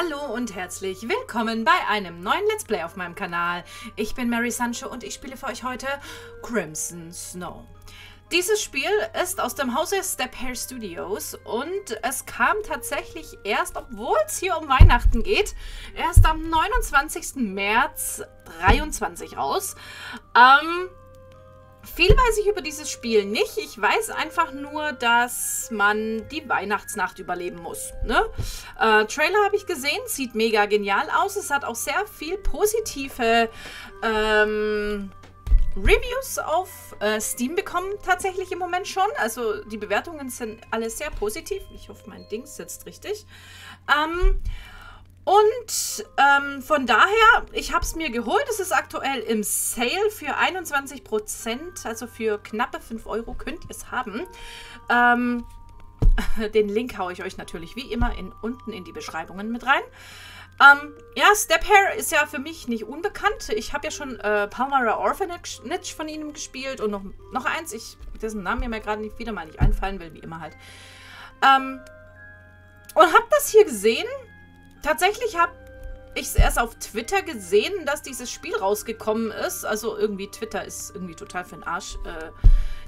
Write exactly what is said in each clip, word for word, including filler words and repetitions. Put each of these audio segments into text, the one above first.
Hallo und herzlich willkommen bei einem neuen Let's Play auf meinem Kanal. Ich bin Mary Sancho und ich spiele für euch heute Crimson Snow. Dieses Spiel ist aus dem Hause Steppe Hare Studios und es kam tatsächlich erst, obwohl es hier um Weihnachten geht, erst am neunundzwanzigsten März dreiundzwanzig raus. Ähm... Viel weiß ich über dieses Spiel nicht. Ich weiß einfach nur, dass man die Weihnachtsnacht überleben muss. Ne? Äh, Trailer habe ich gesehen, sieht mega genial aus. Es hat auch sehr viel positive ähm, Reviews auf äh, Steam bekommen, tatsächlich im Moment schon. Also die Bewertungen sind alle sehr positiv. Ich hoffe, mein Ding sitzt richtig. Ähm... Und ähm, von daher, ich habe es mir geholt. Es ist aktuell im Sale für einundzwanzig Prozent, also für knappe fünf Euro könnt ihr es haben. Ähm, den Link haue ich euch natürlich wie immer in, unten in die Beschreibungen mit rein. Ähm, ja, Steppe Hare ist ja für mich nicht unbekannt. Ich habe ja schon äh, Palmyra Orphanage von ihnen gespielt und noch, noch eins, ich, dessen Namen mir gerade nicht wieder mal nicht einfallen will, wie immer halt. Ähm, und habe das hier gesehen. Tatsächlich habe ich es erst auf Twitter gesehen, dass dieses Spiel rausgekommen ist. Also irgendwie Twitter ist irgendwie total für den Arsch. Äh,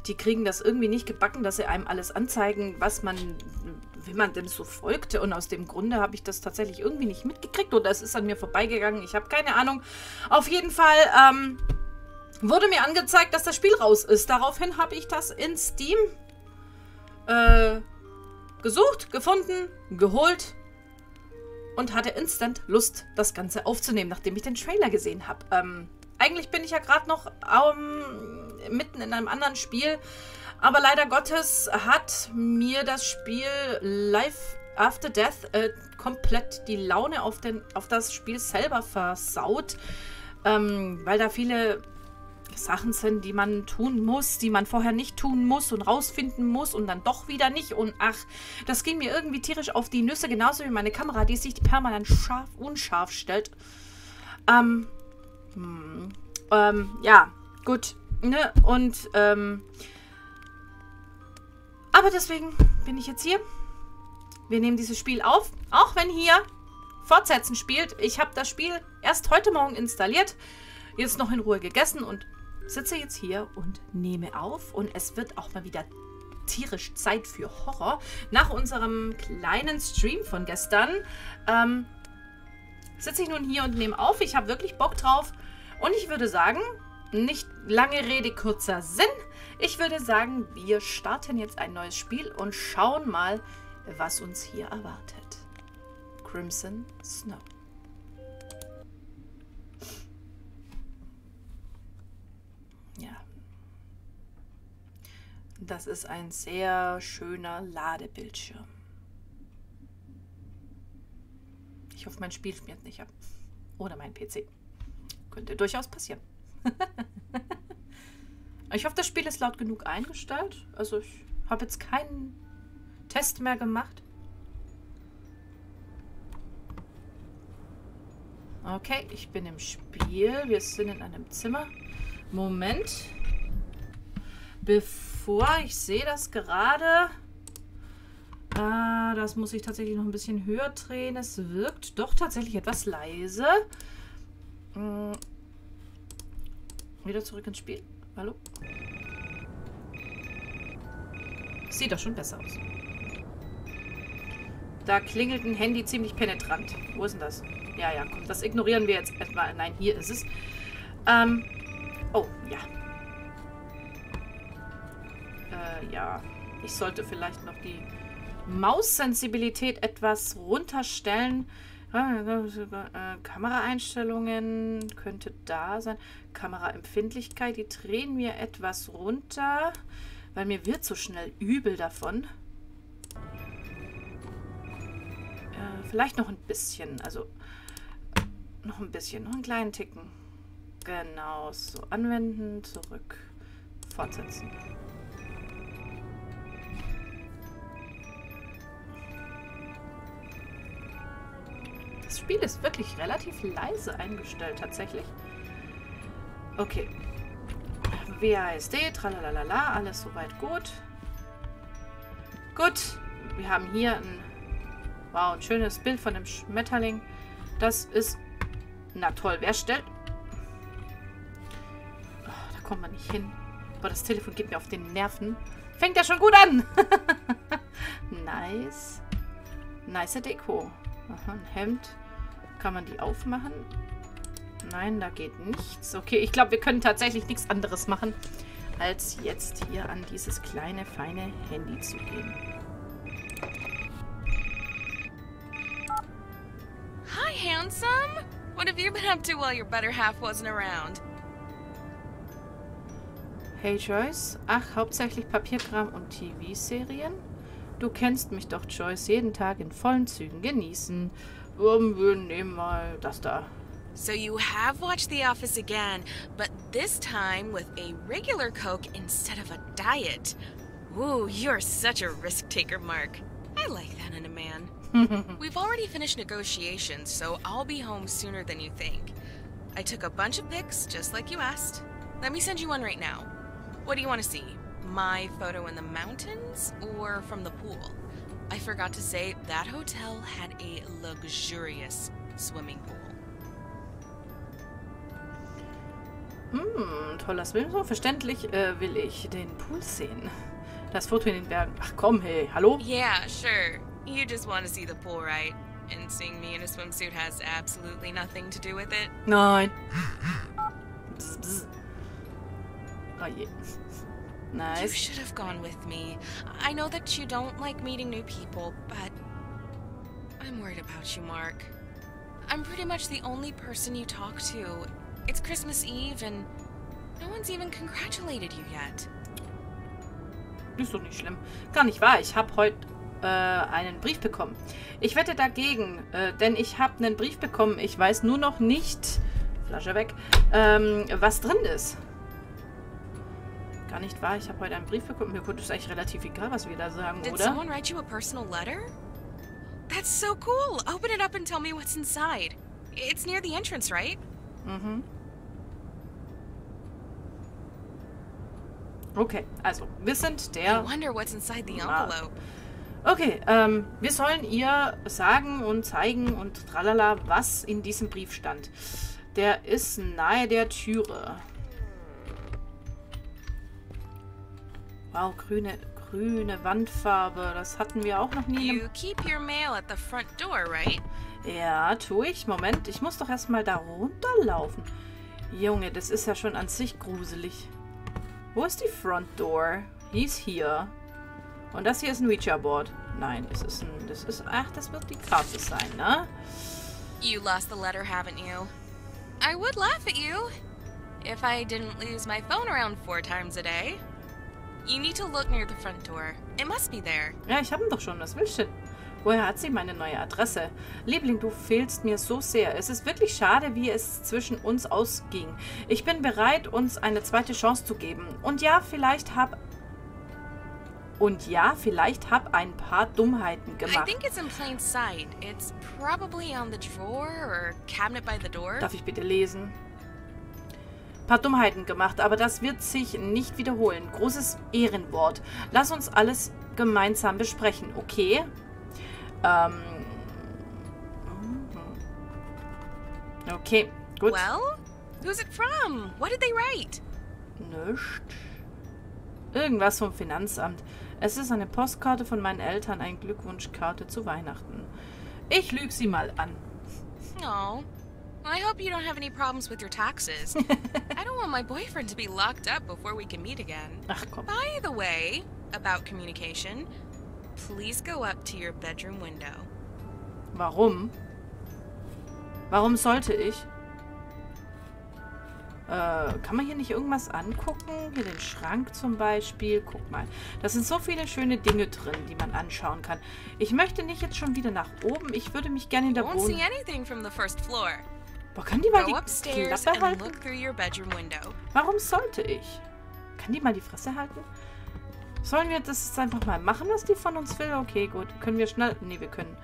die kriegen das irgendwie nicht gebacken, dass sie einem alles anzeigen, was man, wie man dem so folgte. Und aus dem Grunde habe ich das tatsächlich irgendwie nicht mitgekriegt oder es ist an mir vorbeigegangen. Ich habe keine Ahnung. Auf jeden Fall ähm, wurde mir angezeigt, dass das Spiel raus ist. Daraufhin habe ich das in Steam äh, gesucht, gefunden, geholt. Und hatte instant Lust, das Ganze aufzunehmen, nachdem ich den Trailer gesehen habe. Ähm, eigentlich bin ich ja gerade noch ähm, mitten in einem anderen Spiel. Aber leider Gottes hat mir das Spiel Life After Death äh, komplett die Laune auf, den, auf das Spiel selber versaut. Ähm, weil da viele Sachen sind, die man tun muss, die man vorher nicht tun muss und rausfinden muss und dann doch wieder nicht und ach, das ging mir irgendwie tierisch auf die Nüsse, genauso wie meine Kamera, die sich permanent scharf, unscharf stellt. Ähm, hm, ähm, ja, gut, ne, und, ähm, aber deswegen bin ich jetzt hier. Wir nehmen dieses Spiel auf, auch wenn hier Fortsetzen spielt. Ich habe das Spiel erst heute Morgen installiert, jetzt noch in Ruhe gegessen und sitze jetzt hier und nehme auf und es wird auch mal wieder tierisch Zeit für Horror. Nach unserem kleinen Stream von gestern ähm, sitze ich nun hier und nehme auf. Ich habe wirklich Bock drauf und ich würde sagen, nicht lange Rede, kurzer Sinn. Ich würde sagen, wir starten jetzt ein neues Spiel und schauen mal, was uns hier erwartet. Crimson Snow. Das ist ein sehr schöner Ladebildschirm. Ich hoffe, mein Spiel schmiert nicht ab. Oder mein P C. Könnte durchaus passieren. Ich hoffe, das Spiel ist laut genug eingestellt. Also ich habe jetzt keinen Test mehr gemacht. Okay, ich bin im Spiel. Wir sind in einem Zimmer. Moment. Bevor ich sehe das gerade, äh, das muss ich tatsächlich noch ein bisschen höher drehen. Es wirkt doch tatsächlich etwas leise. Hm. Wieder zurück ins Spiel. Hallo? Sieht doch schon besser aus. Da klingelt ein Handy ziemlich penetrant. Wo ist denn das? Ja, ja, komm, das ignorieren wir jetzt erstmal. Nein, hier ist es. Ähm, oh, ja. Ja, ich sollte vielleicht noch die Maussensibilität etwas runterstellen. Äh, Kameraeinstellungen könnte da sein. Kameraempfindlichkeit, die drehen mir etwas runter, weil mir wird so schnell übel davon. Äh, vielleicht noch ein bisschen, also noch ein bisschen, noch einen kleinen Ticken. Genau, so anwenden, zurück, fortsetzen. Das Spiel ist wirklich relativ leise eingestellt, tatsächlich. Okay. W A S D, tralalala, alles soweit gut. Gut, wir haben hier ein Wow, ein schönes Bild von dem Schmetterling. Das ist... Na toll, wer stellt... Oh, da kommt man nicht hin. Boah, das Telefon geht mir auf den Nerven. Fängt ja schon gut an. Nice. Nice Deko. Aha, ein Hemd. Kann man die aufmachen? Nein, da geht nichts. Okay, ich glaube, wir können tatsächlich nichts anderes machen, als jetzt hier an dieses kleine, feine Handy zu gehen. Hi, handsome. What have you been up to while your better half wasn't around? Hey Joyce. Ach, hauptsächlich Papierkram und T V-Serien? Du kennst mich doch, Joyce. Jeden Tag in vollen Zügen genießen. Wir nehmen mal das da. So you have watched The Office again, but this time with a regular Coke instead of a diet. Ooh, you're such a risk taker, Mark. I like that in a man. We've already finished negotiations, so I'll be home sooner than you think. I took a bunch of pics, just like you asked. Let me send you one right now. What do you want to see? My photo in the mountains or from the pool? I forgot to say that hotel had a luxurious swimming pool. Hm, toller Swim. So verständlich äh, will ich den Pool sehen. Das Foto in den Bergen. Ach komm, hey, hallo? Yeah, sure. You just want to see the pool, right? And seeing me in a swimsuit has absolutely nothing to do with it. Nein. Pss, pss. Oh je. Nice. You should have gone with me. I know that you don't like meeting new people, but I'm worried about you, Mark. I'm pretty much the only person you talk to. It's Christmas Eve and no one's even congratulated you yet. Ist doch nicht schlimm. Gar nicht wahr. Ich habe heute äh, einen Brief bekommen. Ich wette dagegen, äh, denn ich habe einen Brief bekommen. Ich weiß nur noch nicht, Flasche weg, ähm, was drin ist. Gar nicht wahr. Ich habe heute einen Brief bekommen. Mir gut, ist eigentlich relativ egal, was wir da sagen, oder? Did someone write you a personal letter? That's so cool. Open it up and tell me what's inside. It's near the entrance, right? Mhm. Okay, also, wir sind der... Okay, ähm, wir sollen ihr sagen und zeigen und tralala, was in diesem Brief stand. Der ist nahe der Türe. Wow, grüne, grüne Wandfarbe, das hatten wir auch noch nie. You keep your mail at the front door, right? Ja, tue ich. Moment, ich muss doch erstmal da runterlaufen. Junge, das ist ja schon an sich gruselig. Wo ist die Front Door? Die ist hier. Und das hier ist ein Ouija-Board. Nein, das ist ein... Das ist... Ach, das wird die Karte sein, ne? You lost the letter, haven't you? I would laugh at you if I didn't lose my phone around four times a day. You need to look near the front door. It must be there. Ja, ich habe ihn doch schon. Was willst du denn? Woher hat sie meine neue Adresse? Liebling, du fehlst mir so sehr. Es ist wirklich schade, wie es zwischen uns ausging. Ich bin bereit, uns eine zweite Chance zu geben. Und ja, vielleicht hab... Und ja, vielleicht hab ein paar Dummheiten gemacht. Darf ich bitte lesen? Paar Dummheiten gemacht, aber das wird sich nicht wiederholen. Großes Ehrenwort. Lass uns alles gemeinsam besprechen, okay? Ähm. Okay, gut. Well, who's it from? What did they write? Nicht. Irgendwas vom Finanzamt. Es ist eine Postkarte von meinen Eltern, eine Glückwunschkarte zu Weihnachten. Ich lüge sie mal an. Oh. I hope you don't have any problems with your taxes. I don't want my boyfriend to be locked up before we can meet again. Ach komm. By the way, about communication. Please go up to your bedroom window. Warum? Warum sollte ich? Äh, kann man hier nicht irgendwas angucken? Hier den Schrank zum Beispiel. Guck mal. Das sind so viele schöne Dinge drin, die man anschauen kann. Ich möchte nicht jetzt schon wieder nach oben. Ich würde mich gerne in der Wohnung... Boah, kann die mal die Klappe halten? Warum sollte ich? Kann die mal die Fresse halten? Sollen wir das jetzt einfach mal machen, was die von uns will? Okay, gut. Können wir schnell... Nee, wir können...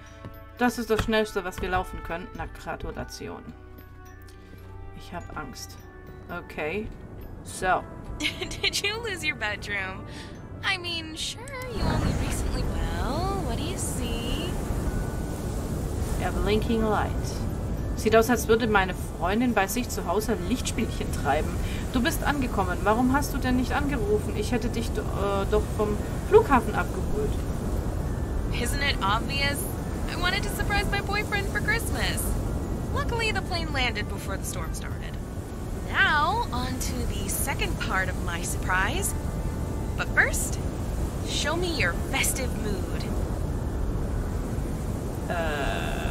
Das ist das Schnellste, was wir laufen können. Na, Gratulation. Ich habe Angst. Okay. So. Did you lose your bedroom? I mean, sure, you only recently... Well, what do you see? Der Blinking Light. Sieht aus, als würde meine Freundin bei sich zu Hause ein Lichtspielchen treiben. Du bist angekommen. Warum hast du denn nicht angerufen? Ich hätte dich do, äh, doch vom Flughafen abgeholt. Isn't it obvious? I wanted to surprise my boyfriend for Christmas. Luckily, the plane landed before the storm started. Now, on to the second part of my surprise. But first, show me your festive mood. Uh,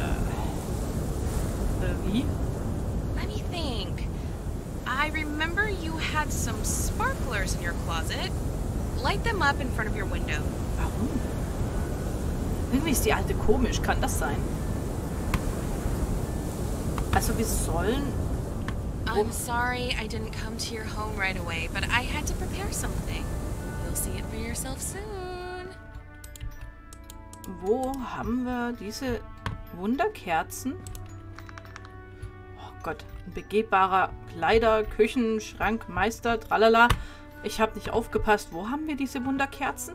wie? Let me think. I remember you had some sparklers in your closet. Light them up in front of your window. Warum? Irgendwie ist die Alte komisch. Kann das sein? Also wir sollen... I'm sorry I didn't come to your home right away, but I had to prepare something. You'll see it for yourself soon. Wo haben wir diese Wunderkerzen? Oh Gott, ein begehbarer Kleider, Küchenschrank, Meister, tralala. Ich habe nicht aufgepasst. Wo haben wir diese Wunderkerzen?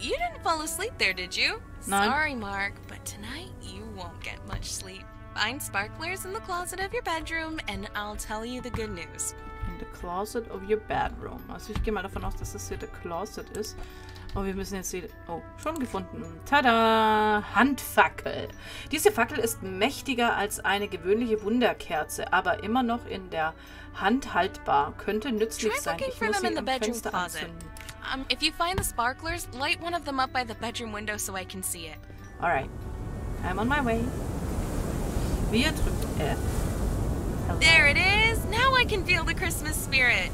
You didn't fall asleep there, did you? Nein. Sorry, Mark, but tonight you won't get much sleep. Find sparklers in the closet of your bedroom and I'll tell you the good news. In the closet of your bedroom. Also ich gehe mal davon aus, dass das hier der Closet ist. Oh, wir müssen jetzt hier... Oh, schon gefunden. Tada! Handfackel. Diese Fackel ist mächtiger als eine gewöhnliche Wunderkerze, aber immer noch in der Hand haltbar. Könnte nützlich sein. Ich muss sie im Fenster anzünden. Um, if you find the sparklers, light one of them up by the bedroom window so I can see it. Alright. I'm on my way. Wir drücken F. Hello. There it is! Now I can feel the Christmas spirit!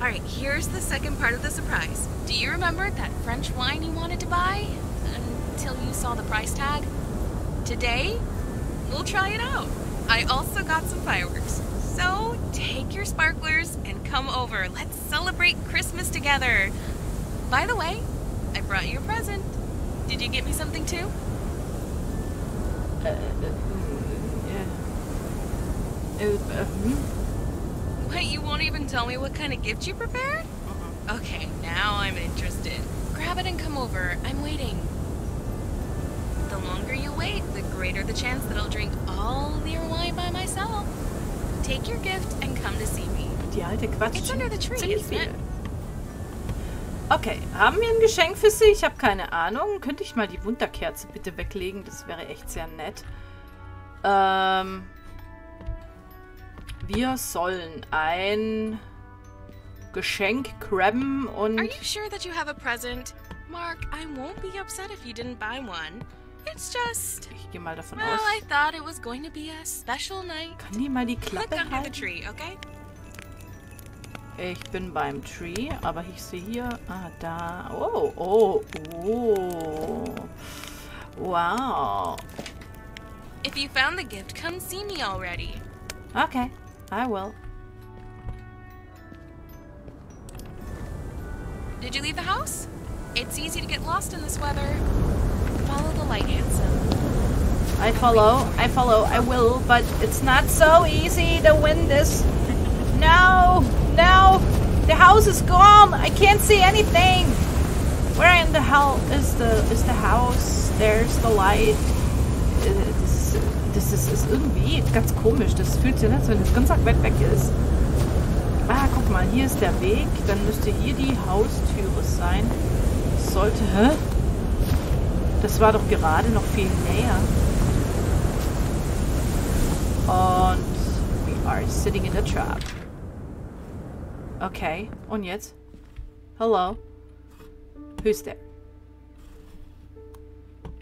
Alright, here's the second part of the surprise. Do you remember that French wine you wanted to buy? Until you saw the price tag? Today, we'll try it out. I also got some fireworks. So, take your sparklers and come over. Let's celebrate Christmas together! By the way, I brought you a present. Did you get me something too? Uh, Wait, you won't even tell me what kind of gift you prepared? Uh-huh. Okay, now I'm interested. Grab it and come over. I'm waiting. The longer you wait, the greater the chance that I'll drink all your wine by myself. Take your gift and come to see me. Die alte Quatsch. It's under the tree, isn't it? Okay, haben wir ein Geschenk für Sie? Ich habe keine Ahnung. Könnte ich mal die Wunderkerze bitte weglegen? Das wäre echt sehr nett. Ähm... Wir sollen ein Geschenk grabben und... Are you sure that you have a present? Mark, I won't be upset if you didn't buy one. It's just... Ich gehe mal davon well, aus. I thought it was going to be a special night. Kann die mal die Klappe Look halten? The tree, okay? Ich bin beim Tree, aber ich sehe hier... Ah, da... Oh, oh, oh. Wow. If you found the gift, come see me already. Okay. I will. Did you leave the house? It's easy to get lost in this weather. Follow the light, handsome. I follow. I follow. I will, but it's not so easy to win this. No, no. The house is gone. I can't see anything. Where in the hell is the is the house? There's the light. It's, Das ist, ist irgendwie ganz komisch. Das fühlt sich an, als wenn das ganz weit weg ist. Ah, guck mal, hier ist der Weg. Dann müsste hier die Haustüre sein. Sollte... Hä? Das war doch gerade noch viel näher. Und... We are sitting in a trap. Okay, und jetzt? Hello? Who's there?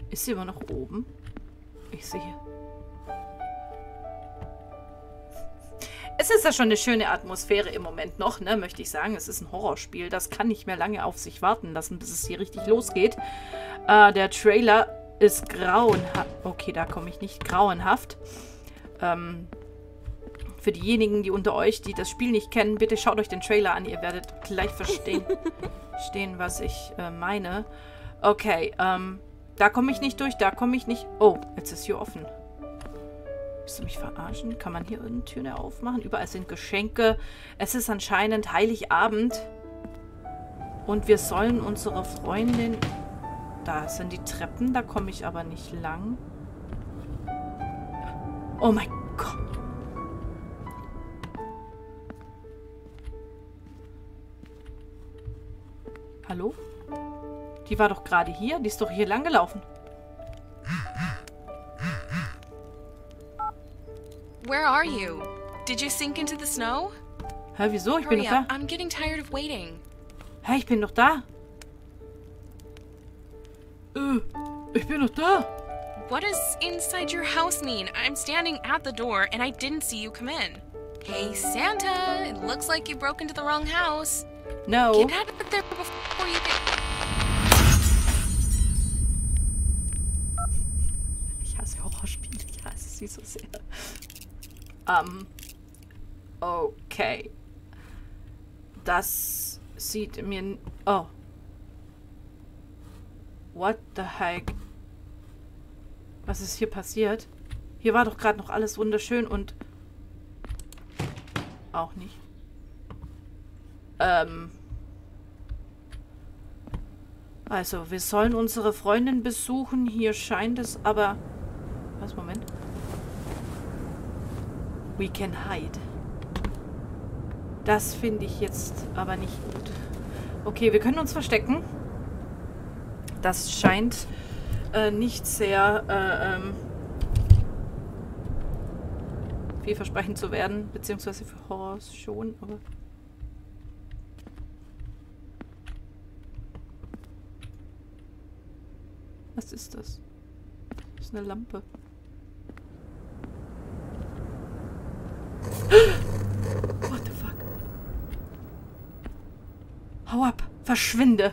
Ist sie immer noch oben? Ich sehe... Es ist ja schon eine schöne Atmosphäre im Moment noch, ne, möchte ich sagen. Es ist ein Horrorspiel, das kann nicht mehr lange auf sich warten lassen, bis es hier richtig losgeht. Äh, der Trailer ist grauenhaft. Okay, da komme ich nicht. Grauenhaft. Ähm, für diejenigen, die unter euch, die das Spiel nicht kennen, bitte schaut euch den Trailer an. Ihr werdet gleich verstehen, verstehen was ich äh, meine. Okay, ähm, da komme ich nicht durch, da komme ich nicht... Oh, jetzt ist hier offen. Willst du mich verarschen? Kann man hier irgendeine Türe aufmachen? Überall sind Geschenke. Es ist anscheinend Heiligabend. Und wir sollen unserer Freundin Da sind die Treppen, da komme ich aber nicht lang. Oh mein Gott. Hallo? Die war doch gerade hier. Die ist doch hier lang gelaufen. Where are you? Did you sink into the snow? Hä, wieso? Ich bin doch da. I'm getting tired of waiting. Hä, ich bin doch da. Äh, ich bin doch da. What does inside your house mean? I'm standing at the door and I didn't see you come in. Hey Santa, it looks like you broke into the wrong house. No. Get out of there before you get... Ich hasse Horrorspiele. Ich hasse sie so sehr. Ähm. Um, okay. Das sieht mir... Oh. What the heck? Was ist hier passiert? Hier war doch gerade noch alles wunderschön und... Auch nicht. Ähm... Also, wir sollen unsere Freundin besuchen. Hier scheint es aber... Was, Moment. We can hide. Das finde ich jetzt aber nicht gut. Okay, wir können uns verstecken. Das scheint äh, nicht sehr äh, ähm, vielversprechend zu werden. Beziehungsweise für Horrors schon, aber... Was ist das? Das ist eine Lampe. What the fuck? Hau ab! Verschwinde!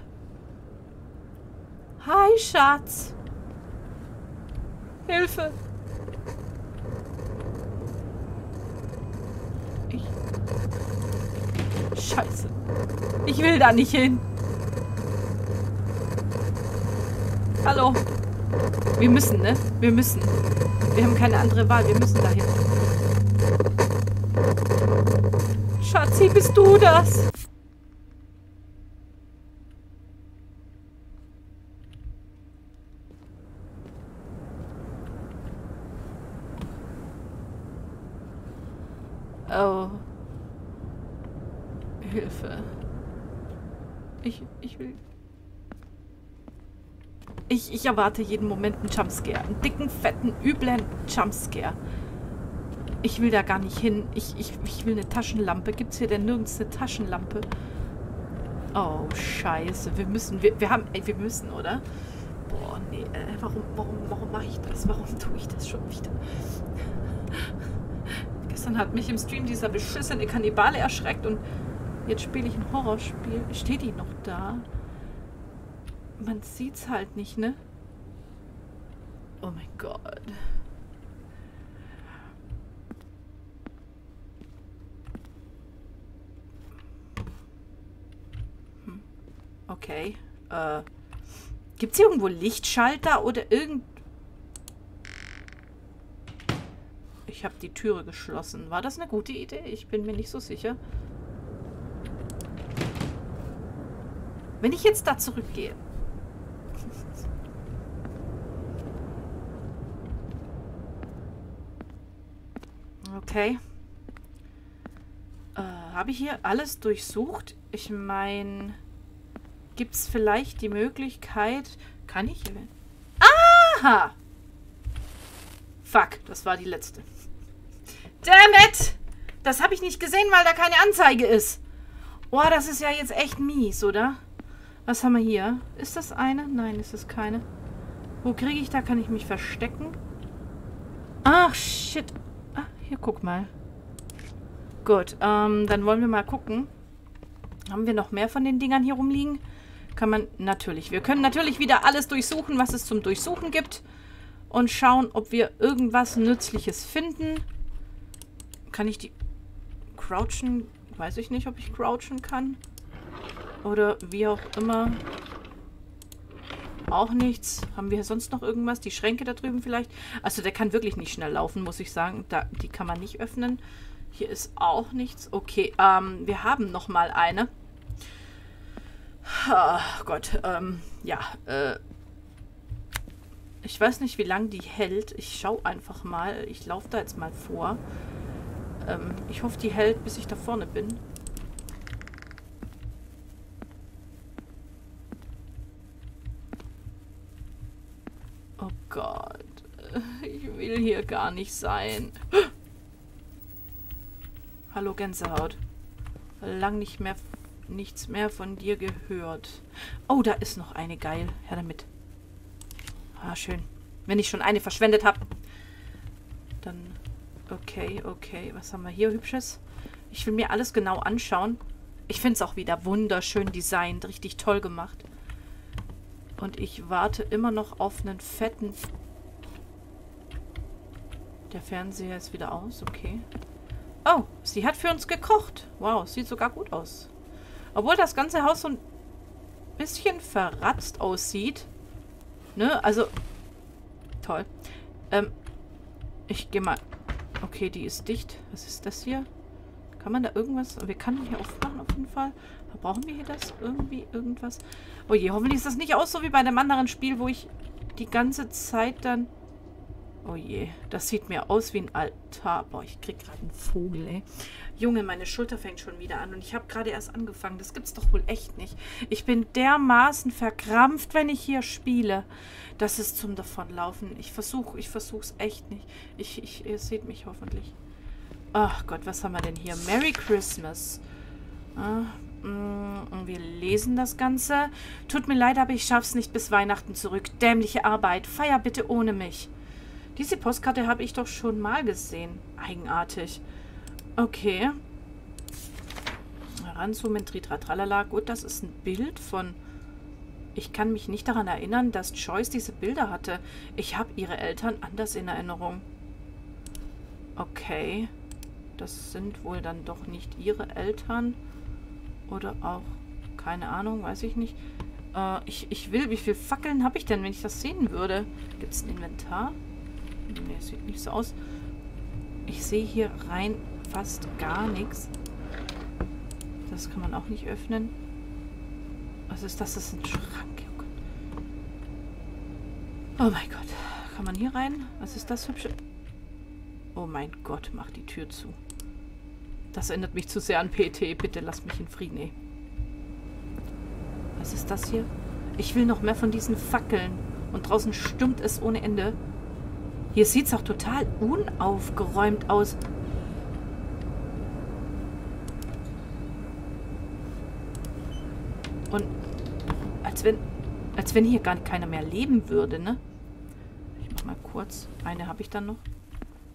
Hi, Schatz! Hilfe! Ich... Scheiße! Ich will da nicht hin! Hallo. Wir müssen, ne? Wir müssen. Wir haben keine andere Wahl. Wir müssen dahin. Schatzi, bist du das? Oh. Hilfe. Ich, ich will... Ich, ich erwarte jeden Moment einen Jumpscare. Einen dicken, fetten, üblen Jumpscare. Ich will da gar nicht hin. Ich, ich, ich will eine Taschenlampe. Gibt es hier denn nirgends eine Taschenlampe? Oh, scheiße. Wir müssen, wir, wir haben, ey, wir müssen, oder? Boah, nee. Äh, warum, warum, warum mache ich das? Warum tue ich das schon wieder? Gestern hat mich im Stream dieser beschissene Kannibale erschreckt und jetzt spiele ich ein Horrorspiel. Steht die noch da? Man sieht's halt nicht, ne? Oh mein Gott. Hm. Okay. Äh. Gibt's hier irgendwo Lichtschalter oder irgend... Ich habe die Türe geschlossen. War das eine gute Idee? Ich bin mir nicht so sicher. Wenn ich jetzt da zurückgehe... Okay. Äh, habe ich hier alles durchsucht? Ich meine, gibt es vielleicht die Möglichkeit... Kann ich hier... Aha! Fuck, das war die letzte. Damn it! Das habe ich nicht gesehen, weil da keine Anzeige ist. Oh, das ist ja jetzt echt mies, oder? Was haben wir hier? Ist das eine? Nein, ist das keine. Wo kriege ich da? Kann ich mich verstecken? Ach, shit. Hier, guck mal. Gut, ähm, dann wollen wir mal gucken. Haben wir noch mehr von den Dingern hier rumliegen? Kann man... Natürlich. Wir können natürlich wieder alles durchsuchen, was es zum Durchsuchen gibt. Und schauen, ob wir irgendwas Nützliches finden. Kann ich die... Crouchen? Weiß ich nicht, ob ich crouchen kann. Oder wie auch immer. Auch nichts. Haben wir sonst noch irgendwas? Die Schränke da drüben vielleicht? Also der kann wirklich nicht schnell laufen, muss ich sagen. Da, die kann man nicht öffnen. Hier ist auch nichts. Okay, ähm, wir haben nochmal eine. Oh Gott, ähm, ja. Äh, Ich weiß nicht, wie lange die hält. Ich schaue einfach mal. Ich laufe da jetzt mal vor. Ähm, ich hoffe, die hält, bis ich da vorne bin. Oh Gott. Ich will hier gar nicht sein. Hallo Gänsehaut. Lang nicht mehr, nichts mehr von dir gehört. Oh, da ist noch eine. Geil. Her damit. Ah, schön. Wenn ich schon eine verschwendet habe. Dann... Okay, okay. Was haben wir hier Hübsches? Ich will mir alles genau anschauen. Ich finde es auch wieder wunderschön designt. Richtig toll gemacht. Und ich warte immer noch auf einen fetten... Der Fernseher ist wieder aus. Okay. Oh, sie hat für uns gekocht. Wow, sieht sogar gut aus. Obwohl das ganze Haus so ein bisschen verratzt aussieht. Ne, also... Toll. Ähm, ich gehe mal... Okay, die ist dicht. Was ist das hier? Kann man da irgendwas... Wir können hier aufmachen, auf jeden Fall. Brauchen wir hier das? Irgendwie irgendwas? Oh je, hoffentlich ist das nicht auch so wie bei einem anderen Spiel, wo ich die ganze Zeit dann... Oh je, das sieht mir aus wie ein Altar. Boah, ich krieg gerade einen Vogel, ey. Junge, meine Schulter fängt schon wieder an und ich habe gerade erst angefangen. Das gibt's doch wohl echt nicht. Ich bin dermaßen verkrampft, wenn ich hier spiele. Das ist zum Davonlaufen. Ich versuche, ich versuch's echt nicht. Ich, ich, ihr seht mich hoffentlich. Ach Gott, was haben wir denn hier? Merry Christmas. Ah, und wir lesen das Ganze. Tut mir leid, aber ich schaff's nicht bis Weihnachten zurück. Dämliche Arbeit. Feier bitte ohne mich. Diese Postkarte habe ich doch schon mal gesehen. Eigenartig. Okay. Ranzoomen, Tritra, Tralala. Gut, das ist ein Bild von... Ich kann mich nicht daran erinnern, dass Joyce diese Bilder hatte. Ich habe ihre Eltern anders in Erinnerung. Okay. Das sind wohl dann doch nicht ihre Eltern. Oder auch... Keine Ahnung, weiß ich nicht. Äh, ich, ich will... Wie viele Fackeln habe ich denn, wenn ich das sehen würde? Gibt es ein Inventar? Ne, sieht nicht so aus. Ich sehe hier rein fast gar nichts. Das kann man auch nicht öffnen. Was ist das? Das ist ein Schrank. Oh Gott. Oh mein Gott. Kann man hier rein? Was ist das Hübsche? Oh mein Gott, mach die Tür zu. Das erinnert mich zu sehr an P T. Bitte lass mich in Frieden, ey. Was ist das hier? Ich will noch mehr von diesen Fackeln. Und draußen stürmt es ohne Ende. Hier sieht es auch total unaufgeräumt aus. Und als wenn, als wenn hier gar keiner mehr leben würde, ne? Ich mach mal kurz. Eine habe ich dann noch.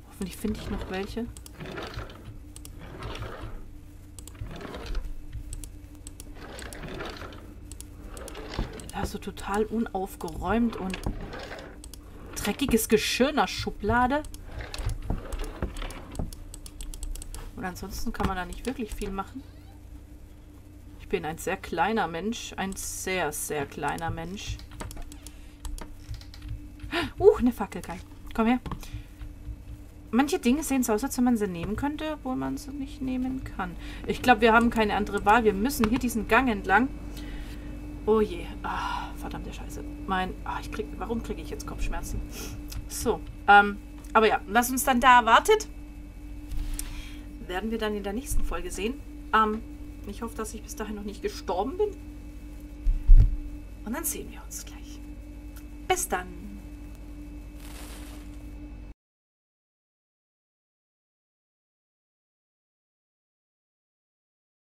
Hoffentlich finde ich noch welche. Also total unaufgeräumt und... Dreckiges Geschirr in der Schublade. Und ansonsten kann man da nicht wirklich viel machen. Ich bin ein sehr kleiner Mensch. Ein sehr, sehr kleiner Mensch. Uh, eine Fackel, geil. Komm her. Manche Dinge sehen so aus, als wenn man sie nehmen könnte, obwohl man sie nicht nehmen kann. Ich glaube, wir haben keine andere Wahl. Wir müssen hier diesen Gang entlang. Oh je. Ah, verdammte Scheiße. Mein... Ah, ich krieg... Warum kriege ich jetzt Kopfschmerzen? So. Ähm, aber ja, was uns dann da erwartet, werden wir dann in der nächsten Folge sehen. Ähm, ich hoffe, dass ich bis dahin noch nicht gestorben bin. Und dann sehen wir uns gleich. Bis dann.